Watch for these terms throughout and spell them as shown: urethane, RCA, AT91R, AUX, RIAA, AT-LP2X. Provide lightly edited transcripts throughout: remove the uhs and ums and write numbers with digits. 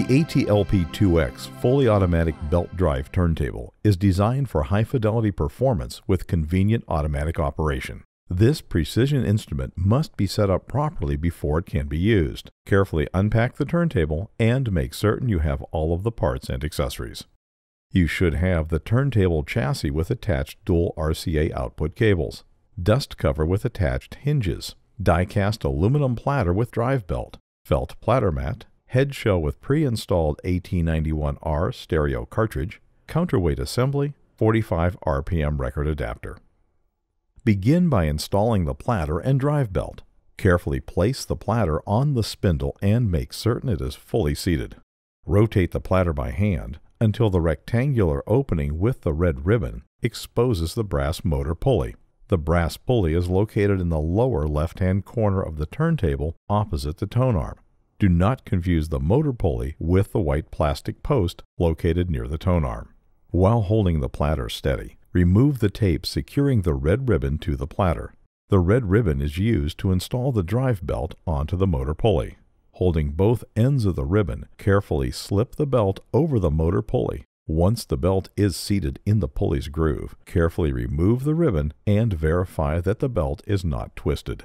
The AT-LP2X fully automatic belt drive turntable is designed for high-fidelity performance with convenient automatic operation. This precision instrument must be set up properly before it can be used. Carefully unpack the turntable and make certain you have all of the parts and accessories. You should have the turntable chassis with attached dual RCA output cables, dust cover with attached hinges, die-cast aluminum platter with drive belt, felt platter mat, head shell with pre-installed AT91R stereo cartridge, counterweight assembly, 45 RPM record adapter. Begin by installing the platter and drive belt. Carefully place the platter on the spindle and make certain it is fully seated. Rotate the platter by hand until the rectangular opening with the red ribbon exposes the brass motor pulley. The brass pulley is located in the lower left-hand corner of the turntable opposite the tone arm. Do not confuse the motor pulley with the white plastic post located near the tone arm. While holding the platter steady, remove the tape securing the red ribbon to the platter. The red ribbon is used to install the drive belt onto the motor pulley. Holding both ends of the ribbon, carefully slip the belt over the motor pulley. Once the belt is seated in the pulley's groove, carefully remove the ribbon and verify that the belt is not twisted.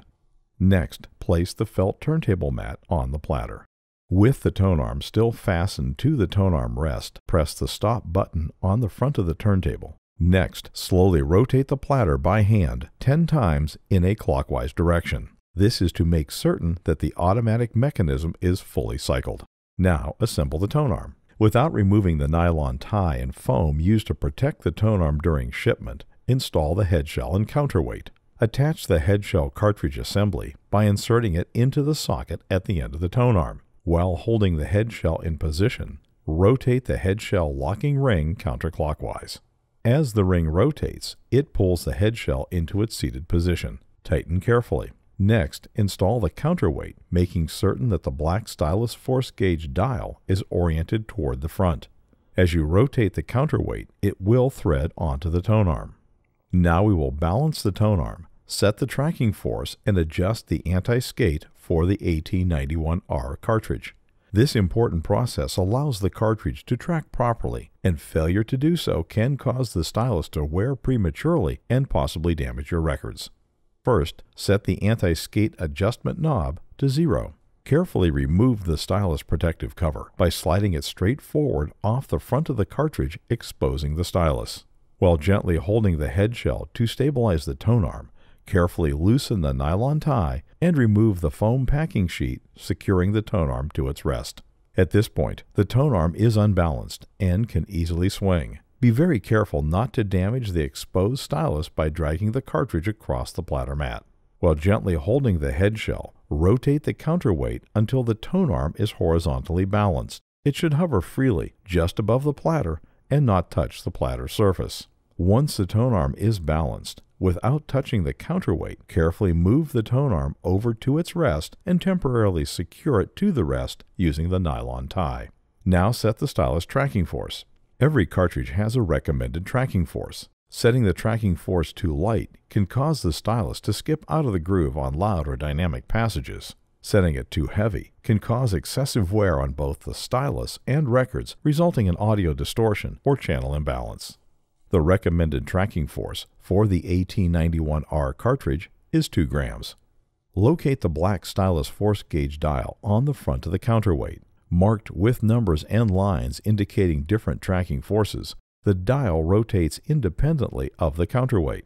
Next, place the felt turntable mat on the platter. With the tone arm still fastened to the tone arm rest, press the stop button on the front of the turntable. Next, slowly rotate the platter by hand 10 times in a clockwise direction. This is to make certain that the automatic mechanism is fully cycled. Now, assemble the tone arm. Without removing the nylon tie and foam used to protect the tone arm during shipment, install the head shell and counterweight. Attach the head shell cartridge assembly by inserting it into the socket at the end of the tone arm. While holding the head shell in position, rotate the head shell locking ring counterclockwise. As the ring rotates, it pulls the head shell into its seated position. Tighten carefully. Next, install the counterweight, making certain that the black stylus force gauge dial is oriented toward the front. As you rotate the counterweight, it will thread onto the tone arm. Now we will balance the tone arm, set the tracking force, and adjust the anti-skate for the AT91R cartridge. This important process allows the cartridge to track properly, and failure to do so can cause the stylus to wear prematurely and possibly damage your records. First, set the anti-skate adjustment knob to 0. Carefully remove the stylus protective cover by sliding it straight forward off the front of the cartridge, exposing the stylus. While gently holding the head shell to stabilize the tone arm, carefully loosen the nylon tie and remove the foam packing sheet, securing the tone arm to its rest. At this point, the tone arm is unbalanced and can easily swing. Be very careful not to damage the exposed stylus by dragging the cartridge across the platter mat. While gently holding the head shell, rotate the counterweight until the tone arm is horizontally balanced. It should hover freely just above the platter and not touch the platter surface. Once the tone arm is balanced, without touching the counterweight, carefully move the tone arm over to its rest and temporarily secure it to the rest using the nylon tie. Now set the stylus tracking force. Every cartridge has a recommended tracking force. Setting the tracking force too light can cause the stylus to skip out of the groove on loud or dynamic passages. Setting it too heavy can cause excessive wear on both the stylus and records, resulting in audio distortion or channel imbalance. The recommended tracking force for the AT91R cartridge is 2 grams. Locate the black stylus force gauge dial on the front of the counterweight. Marked with numbers and lines indicating different tracking forces, the dial rotates independently of the counterweight.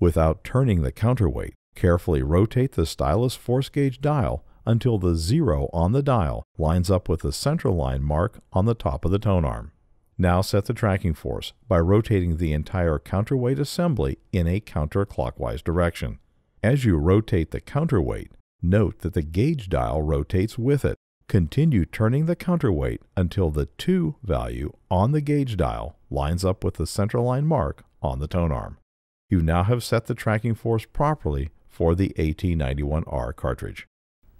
Without turning the counterweight, carefully rotate the stylus force gauge dial until the 0 on the dial lines up with the center line mark on the top of the tone arm. Now set the tracking force by rotating the entire counterweight assembly in a counterclockwise direction. As you rotate the counterweight, note that the gauge dial rotates with it. Continue turning the counterweight until the 2 value on the gauge dial lines up with the center line mark on the tone arm. You now have set the tracking force properly for the AT91R cartridge.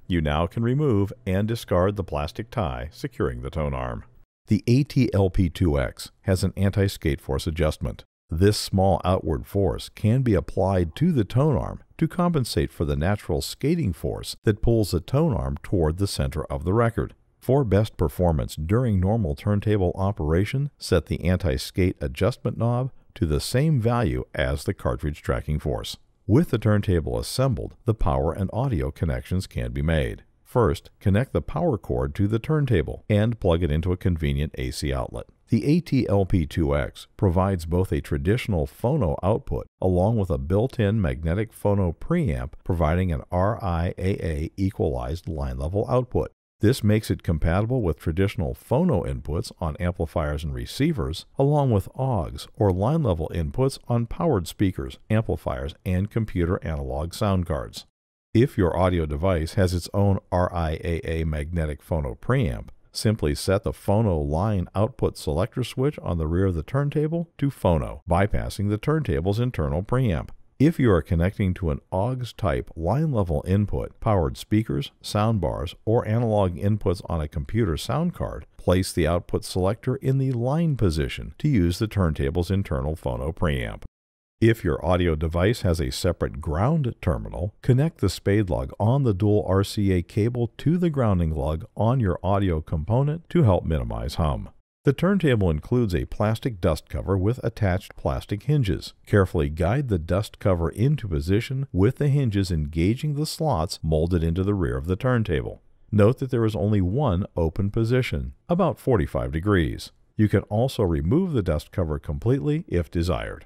You now can remove and discard the plastic tie securing the tone arm. The AT-LP2X has an anti-skate force adjustment. This small outward force can be applied to the tone arm to compensate for the natural skating force that pulls the tone arm toward the center of the record. For best performance during normal turntable operation, set the anti-skate adjustment knob to the same value as the cartridge tracking force. With the turntable assembled, the power and audio connections can be made. First, connect the power cord to the turntable and plug it into a convenient AC outlet. The AT-LP2X provides both a traditional phono output along with a built-in magnetic phono preamp, providing an RIAA equalized line-level output. This makes it compatible with traditional phono inputs on amplifiers and receivers, along with AUGs or line-level inputs on powered speakers, amplifiers, and computer analog sound cards. If your audio device has its own RIAA magnetic phono preamp, simply set the phono line output selector switch on the rear of the turntable to phono, bypassing the turntable's internal preamp. If you are connecting to an AUX-type line-level input, powered speakers, soundbars, or analog inputs on a computer sound card, place the output selector in the line position to use the turntable's internal phono preamp. If your audio device has a separate ground terminal, connect the spade lug on the dual RCA cable to the grounding lug on your audio component to help minimize hum. The turntable includes a plastic dust cover with attached plastic hinges. Carefully guide the dust cover into position with the hinges engaging the slots molded into the rear of the turntable. Note that there is only one open position, about 45 degrees. You can also remove the dust cover completely if desired.